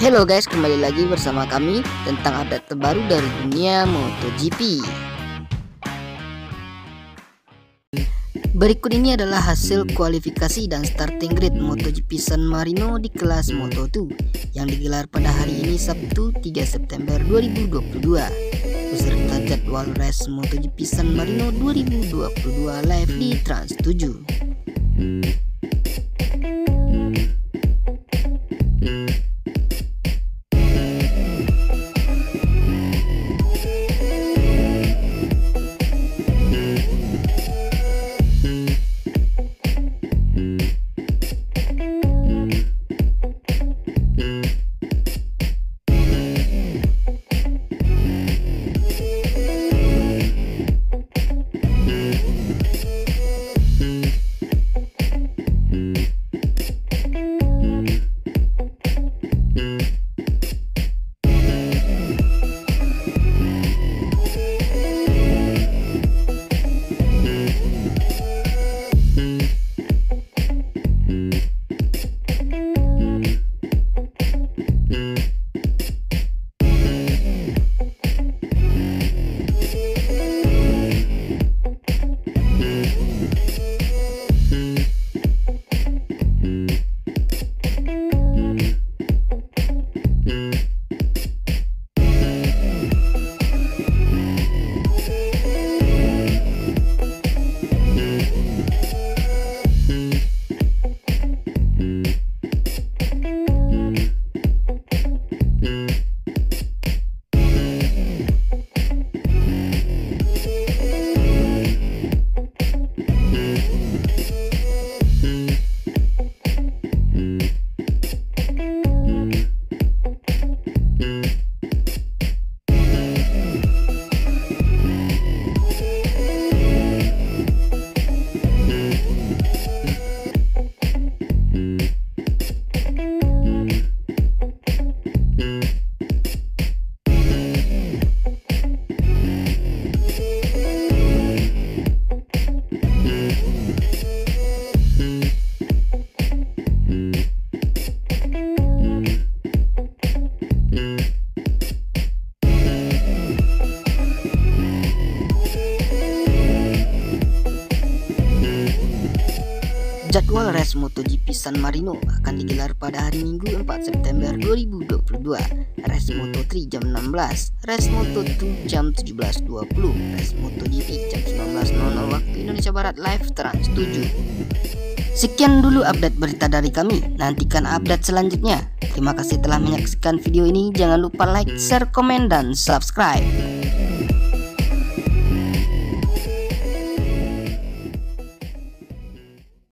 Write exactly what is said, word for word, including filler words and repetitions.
Halo guys, kembali lagi bersama kami tentang update terbaru dari dunia MotoGP. Berikut ini adalah hasil kualifikasi dan starting grid MotoGP San Marino di kelas Moto dua yang digelar pada hari ini Sabtu tiga September dua ribu dua puluh dua. Beserta jadwal race MotoGP San Marino dua ribu dua puluh dua live di Trans tujuh. Jadwal race MotoGP San Marino akan digelar pada hari Minggu empat September dua ribu dua puluh dua, race Moto tiga jam enam belas, race Moto dua jam tujuh belas dua puluh, race MotoGP jam sembilan belas waktu Indonesia Barat live Trans tujuh. Sekian dulu update berita dari kami, nantikan update selanjutnya. Terima kasih telah menyaksikan video ini, jangan lupa like, share, komen, dan subscribe.